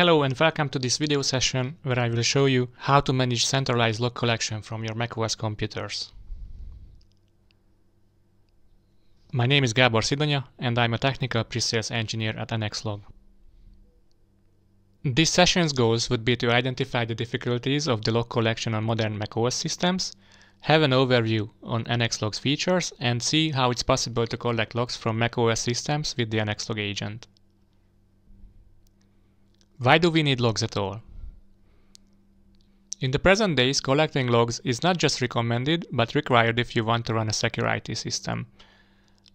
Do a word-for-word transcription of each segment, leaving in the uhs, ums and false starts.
Hello and welcome to this video session where I will show you how to manage centralized log collection from your macOS computers. My name is Gábor Sidonia and I'm a technical pre-sales engineer at NXLog. This session's goals would be to identify the difficulties of the log collection on modern macOS systems, have an overview on NXLog's features, and see how it's possible to collect logs from macOS systems with the NXLog agent. Why do we need logs at all? In the present days, collecting logs is not just recommended, but required if you want to run a secure I T system.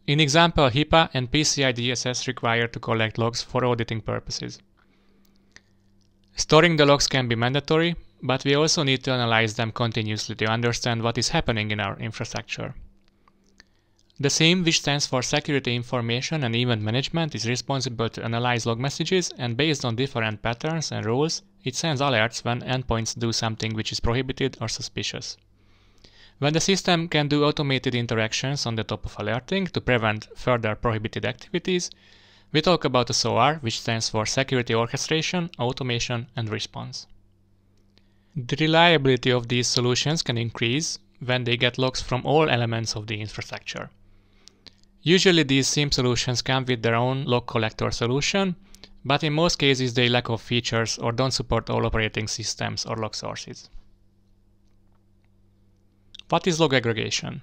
In example, HIPAA and P C I D S S require to collect logs for auditing purposes. Storing the logs can be mandatory, but we also need to analyze them continuously to understand what is happening in our infrastructure. The SIEM, which stands for Security Information and Event Management, is responsible to analyze log messages, and based on different patterns and roles, it sends alerts when endpoints do something which is prohibited or suspicious. When the system can do automated interactions on the top of alerting to prevent further prohibited activities, we talk about a SOAR, which stands for Security Orchestration, Automation, and Response. The reliability of these solutions can increase when they get logs from all elements of the infrastructure. Usually these SIEM solutions come with their own log collector solution, but in most cases they lack of features or don't support all operating systems or log sources. What is log aggregation?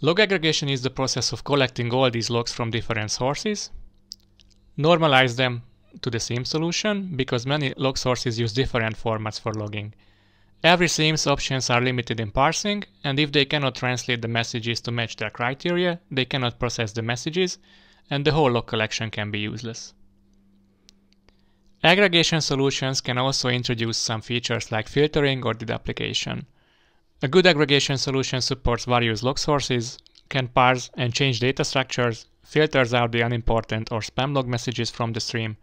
Log aggregation is the process of collecting all these logs from different sources, normalize them to the SIEM solution, because many log sources use different formats for logging. Every SIEM's options are limited in parsing, and if they cannot translate the messages to match their criteria, they cannot process the messages, and the whole log collection can be useless. Aggregation solutions can also introduce some features like filtering or deduplication. A good aggregation solution supports various log sources, can parse and change data structures, filters out the unimportant or spam log messages from the stream,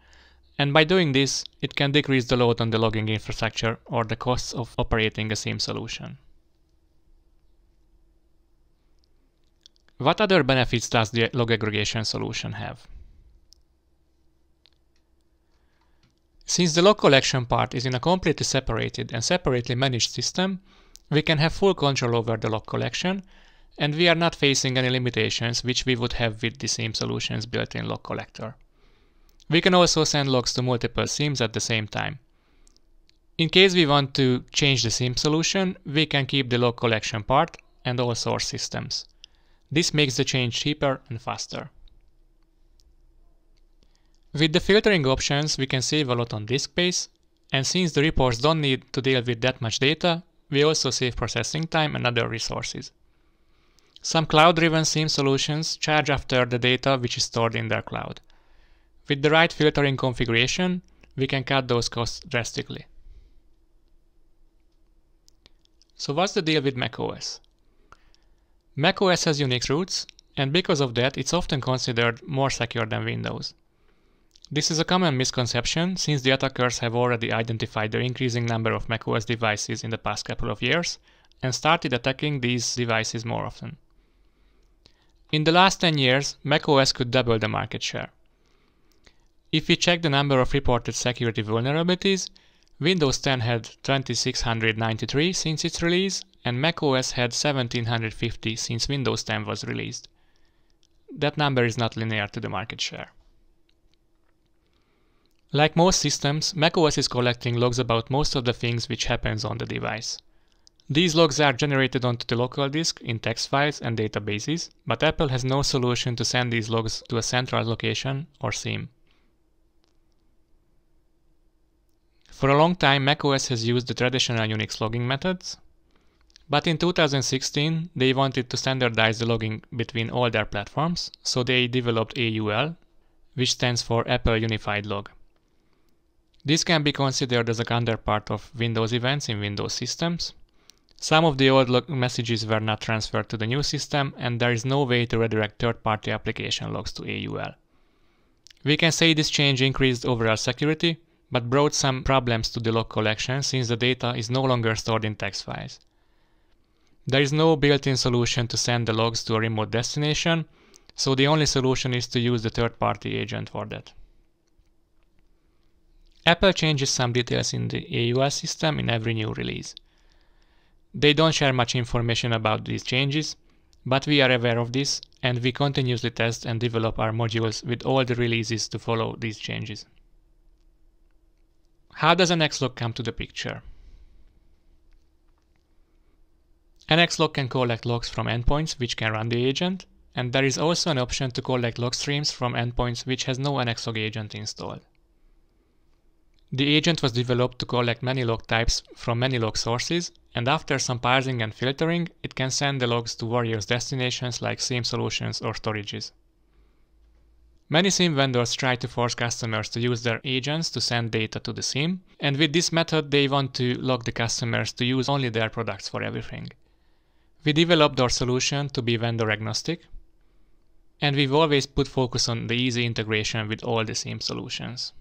and by doing this, it can decrease the load on the logging infrastructure or the costs of operating a SIEM solution. What other benefits does the log aggregation solution have? Since the log collection part is in a completely separated and separately managed system, we can have full control over the log collection, and we are not facing any limitations which we would have with the SIEM solution's built-in log collector. We can also send logs to multiple SIEMs at the same time. In case we want to change the SIEM solution, we can keep the log collection part and all source systems. This makes the change cheaper and faster. With the filtering options, we can save a lot on disk space, and since the reports don't need to deal with that much data, we also save processing time and other resources. Some cloud-driven SIEM solutions charge after the data which is stored in their cloud. With the right filtering configuration, we can cut those costs drastically. So what's the deal with macOS? macOS has Unix roots, and because of that, it's often considered more secure than Windows. This is a common misconception, since the attackers have already identified the increasing number of macOS devices in the past couple of years and started attacking these devices more often. In the last ten years, macOS could double the market share. If we check the number of reported security vulnerabilities, Windows ten had two thousand six hundred ninety-three since its release, and macOS had one thousand seven hundred fifty since Windows ten was released. That number is not linear to the market share. Like most systems, macOS is collecting logs about most of the things which happens on the device. These logs are generated onto the local disk in text files and databases, but Apple has no solution to send these logs to a central location or SIEM. For a long time, macOS has used the traditional Unix logging methods, but in two thousand sixteen they wanted to standardize the logging between all their platforms, so they developed A U L, which stands for Apple Unified Log. This can be considered as a counterpart of Windows events in Windows systems. Some of the old log messages were not transferred to the new system, and there is no way to redirect third-party application logs to A U L. We can say this change increased overall security, but brought some problems to the log collection, since the data is no longer stored in text files. There is no built-in solution to send the logs to a remote destination, so the only solution is to use the third-party agent for that. Apple changes some details in the A U L system in every new release. They don't share much information about these changes, but we are aware of this and we continuously test and develop our modules with all the releases to follow these changes. How does NXLog come to the picture? NXLog can collect logs from endpoints which can run the agent, and there is also an option to collect log streams from endpoints which has no NXLog agent installed. The agent was developed to collect many log types from many log sources, and after some parsing and filtering, it can send the logs to various destinations like SIEM solutions or storages. Many SIEM vendors try to force customers to use their agents to send data to the SIEM, and with this method they want to lock the customers to use only their products for everything. We developed our solution to be vendor agnostic, and we've always put focus on the easy integration with all the SIEM solutions.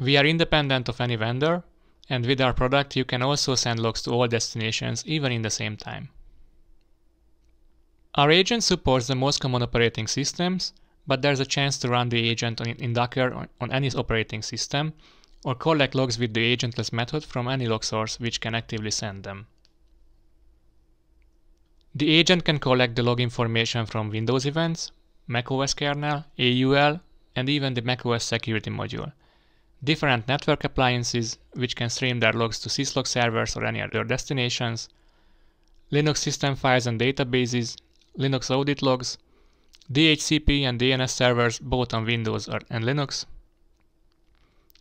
We are independent of any vendor, and with our product you can also send logs to all destinations even in the same time. Our agent supports the most common operating systems, but there's a chance to run the agent on, in Docker on any operating system, or collect logs with the agentless method from any log source which can actively send them. The agent can collect the log information from Windows events, macOS kernel, A U L, and even the macOS security module. Different network appliances, which can stream their logs to syslog servers or any other destinations, Linux system files and databases, Linux audit logs, D H C P and D N S servers both on Windows and Linux.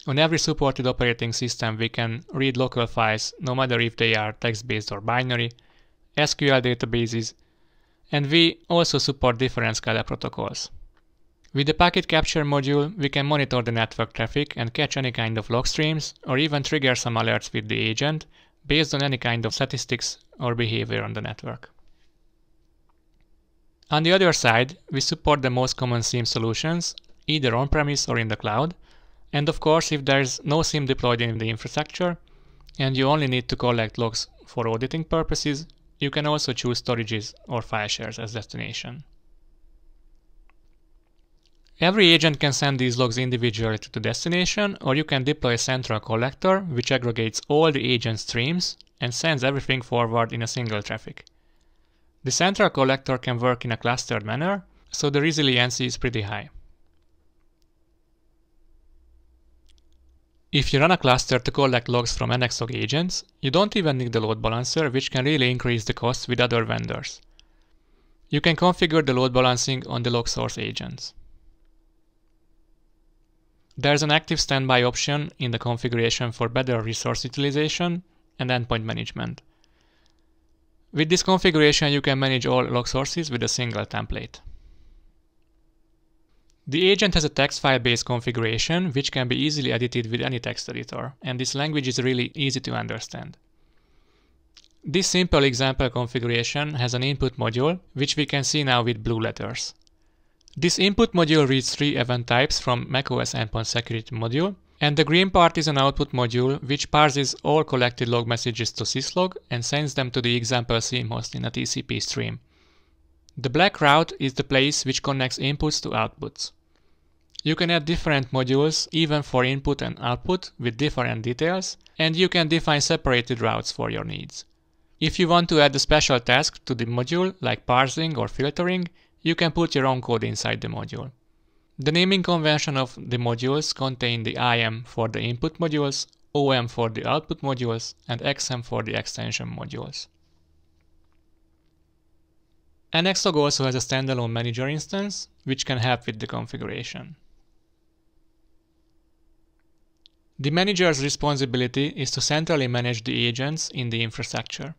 On every supported operating system we can read local files, no matter if they are text-based or binary, S Q L databases, and we also support different SCADA protocols. With the packet capture module, we can monitor the network traffic and catch any kind of log streams, or even trigger some alerts with the agent, based on any kind of statistics or behavior on the network. On the other side, we support the most common SIEM solutions, either on-premise or in the cloud, and of course if there is no SIEM deployed in the infrastructure, and you only need to collect logs for auditing purposes, you can also choose storages or file shares as destination. Every agent can send these logs individually to the destination, or you can deploy a central collector which aggregates all the agent streams and sends everything forward in a single traffic. The central collector can work in a clustered manner, so the resiliency is pretty high. If you run a cluster to collect logs from NXLog agents, you don't even need the load balancer, which can really increase the costs with other vendors. You can configure the load balancing on the log source agents. There's an active standby option in the configuration for better resource utilization and endpoint management. With this configuration, you can manage all log sources with a single template. The agent has a text file-based configuration, which can be easily edited with any text editor, and this language is really easy to understand. This simple example configuration has an input module, which we can see now with blue letters. This input module reads three event types from macOS Endpoint Security module, and the green part is an output module which parses all collected log messages to syslog and sends them to the example SIEM host in a T C P stream. The black route is the place which connects inputs to outputs. You can add different modules, even for input and output, with different details, and you can define separated routes for your needs. If you want to add a special task to the module, like parsing or filtering, you can put your own code inside the module. The naming convention of the modules contain the I M for the input modules, O M for the output modules, and X M for the extension modules. NXLog also has a standalone manager instance, which can help with the configuration. The manager's responsibility is to centrally manage the agents in the infrastructure.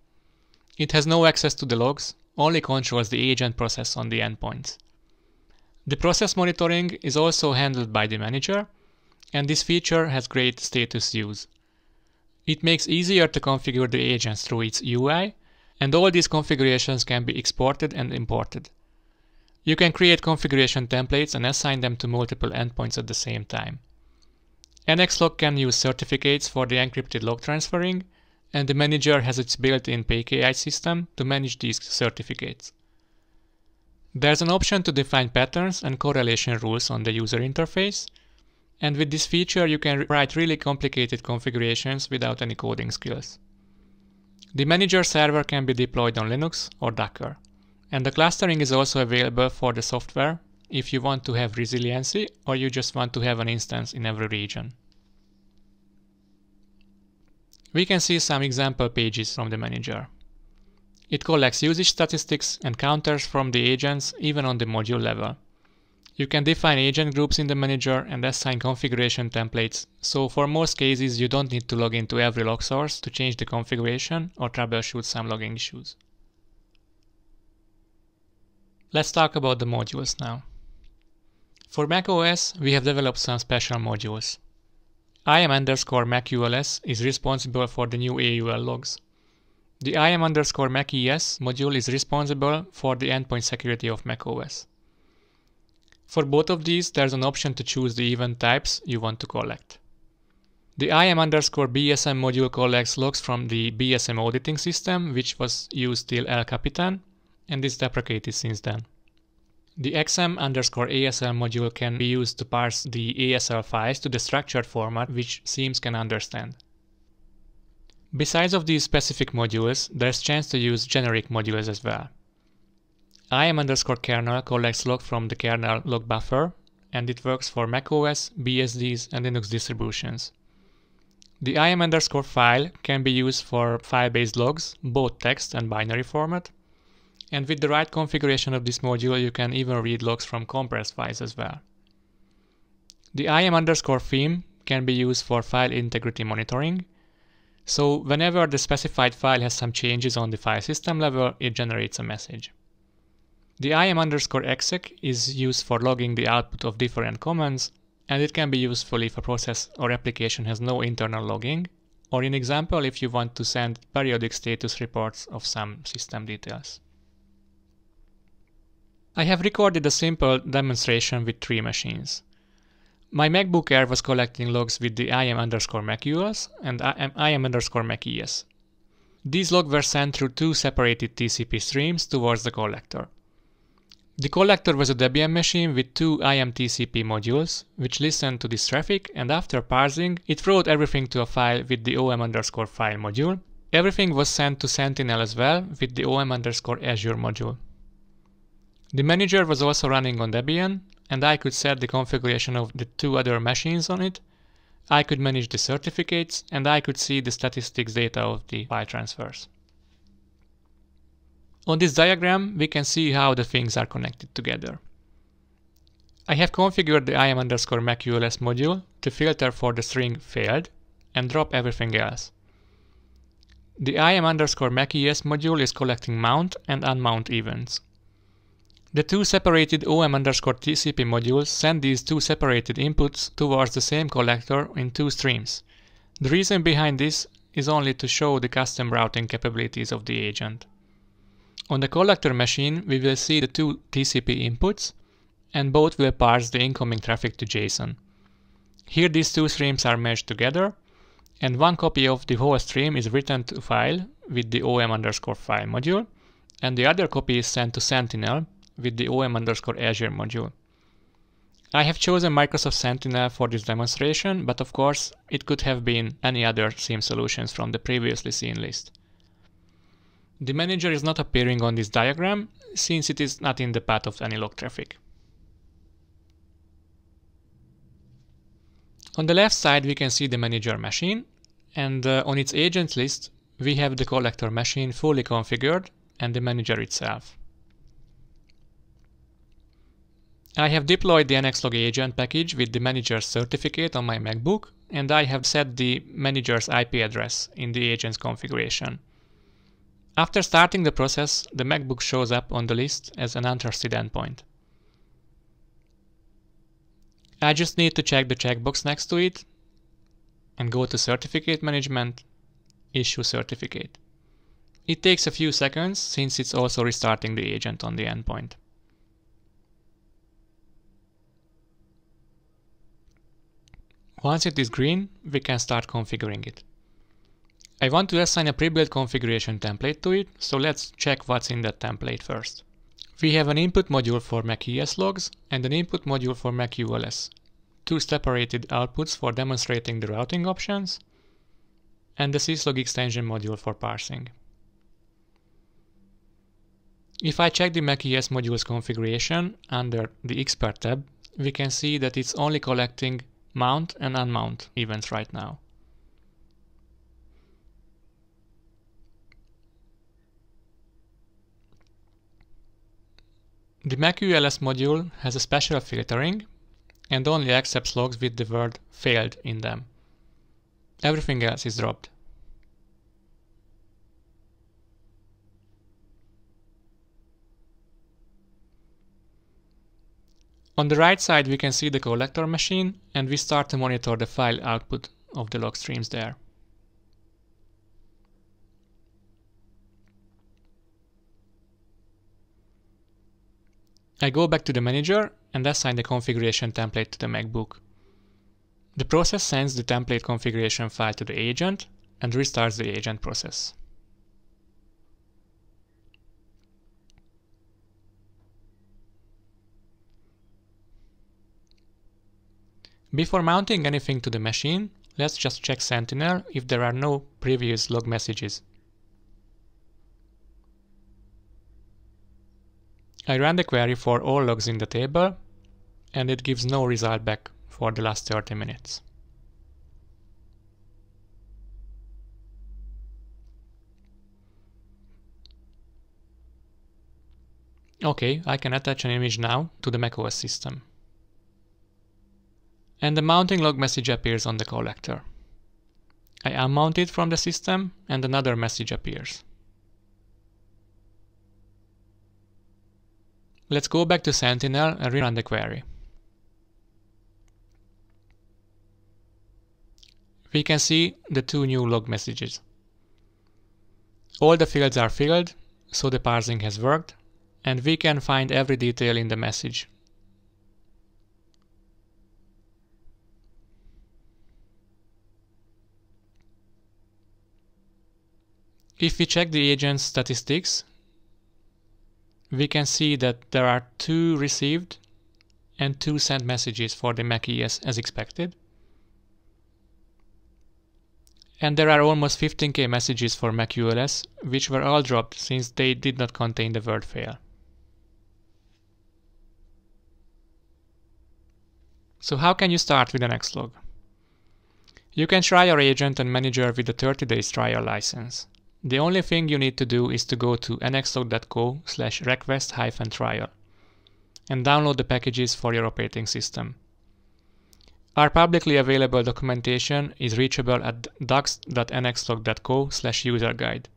It has no access to the logs, only controls the agent process on the endpoints. The process monitoring is also handled by the manager, and this feature has great status use. It makes easier to configure the agents through its U I, and all these configurations can be exported and imported. You can create configuration templates and assign them to multiple endpoints at the same time. NXLog can use certificates for the encrypted log transferring, and the manager has its built-in P K I system to manage these certificates. There's an option to define patterns and correlation rules on the user interface, And with this feature you can write really complicated configurations without any coding skills. The manager server can be deployed on Linux or Docker. And the clustering is also available for the software if you want to have resiliency or you just want to have an instance in every region. We can see some example pages from the manager. It collects usage statistics and counters from the agents even on the module level. You can define agent groups in the manager and assign configuration templates, so for most cases you don't need to log into every log source to change the configuration or troubleshoot some logging issues. Let's talk about the modules now. For macOS, we have developed some special modules. I A M_MacULS is responsible for the new A U L logs. The I A M_MacES module is responsible for the endpoint security of macOS. For both of these, there's an option to choose the event types you want to collect. The I A M_B S M module collects logs from the B S M auditing system, which was used till El Capitan, and is deprecated since then. The X M_asl module can be used to parse the A S L files to the structured format which S I E Ms can understand. Besides of these specific modules, there's chance to use generic modules as well. I A M_kernel collects log from the kernel log buffer, and it works for macOS, B S Ds, and Linux distributions. The I A M_file can be used for file-based logs, both text and binary format, and with the right configuration of this module you can even read logs from compressed files as well. The I A M_fiem can be used for file integrity monitoring, so whenever the specified file has some changes on the file system level, it generates a message. The I A M_exec is used for logging the output of different commands, and it can be useful if a process or application has no internal logging, or in example if you want to send periodic status reports of some system details. I have recorded a simple demonstration with three machines. My MacBook Air was collecting logs with the I A M_MacULS and I A M_MacES. These logs were sent through two separated T C P streams towards the collector. The collector was a Debian machine with two I A M T C P modules, which listened to this traffic, and after parsing, it wrote everything to a file with the O M_file module. Everything was sent to Sentinel as well with the O M_azure module. The manager was also running on Debian, and I could set the configuration of the two other machines on it. I could manage the certificates, and I could see the statistics data of the file transfers. On this diagram, we can see how the things are connected together. I have configured the I A M_MacULS module to filter for the string failed and drop everything else. The I A M_MacES module is collecting mount and unmount events. The two separated O M_T C P modules send these two separated inputs towards the same collector in two streams. The reason behind this is only to show the custom routing capabilities of the agent. On the collector machine, we will see the two T C P inputs, and both will parse the incoming traffic to JSON. Here these two streams are merged together, and one copy of the whole stream is written to file with the O M_file module, and the other copy is sent to Sentinel with the O M_azure module. I have chosen Microsoft Sentinel for this demonstration, but of course it could have been any other S I E M solutions from the previously seen list. The manager is not appearing on this diagram, since it is not in the path of any log traffic. On the left side we can see the manager machine, and uh, on its agent list we have the collector machine fully configured and the manager itself. I have deployed the NXLog agent package with the manager's certificate on my MacBook, and I have set the manager's I P address in the agent's configuration. After starting the process, the MacBook shows up on the list as an untrusted endpoint. I just need to check the checkbox next to it and go to Certificate Management, Issue Certificate. It takes a few seconds since it's also restarting the agent on the endpoint. Once it is green, we can start configuring it. I want to assign a pre-built configuration template to it, so let's check what's in that template first. We have an input module for macES logs and an input module for macULS. two separated outputs for demonstrating the routing options, and the syslog extension module for parsing. If I check the macOS module's configuration under the Expert tab, we can see that it's only collecting mount and unmount events right now. The MacULS module has a special filtering and only accepts logs with the word failed in them. Everything else is dropped. On the right side we can see the collector machine, and we start to monitor the file output of the log streams there. I go back to the manager and assign the configuration template to the MacBook. The process sends the template configuration file to the agent and restarts the agent process. Before mounting anything to the machine, let's just check Sentinel if there are no previous log messages. I ran the query for all logs in the table, and it gives no result back for the last thirty minutes. Okay, I can attach an image now to the macOS system. And the mounting log message appears on the collector. I unmount it from the system, and another message appears. Let's go back to Sentinel and rerun the query. We can see the two new log messages. All the fields are filled, so the parsing has worked, and we can find every detail in the message. If we check the agent's statistics, we can see that there are two received and two sent messages for the macOS as expected. And there are almost fifteen K messages for macOS, which were all dropped since they did not contain the word fail. So how can you start with NXLog? You can try your agent and manager with a thirty days trial license. The only thing you need to do is to go to nxlog dot co slash request hyphen trial and download the packages for your operating system. Our publicly available documentation is reachable at docs dot nxlog dot co slash user guide.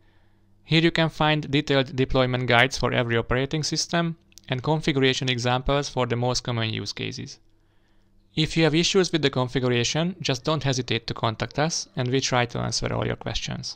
Here you can find detailed deployment guides for every operating system and configuration examples for the most common use cases. If you have issues with the configuration, just don't hesitate to contact us and we try to answer all your questions.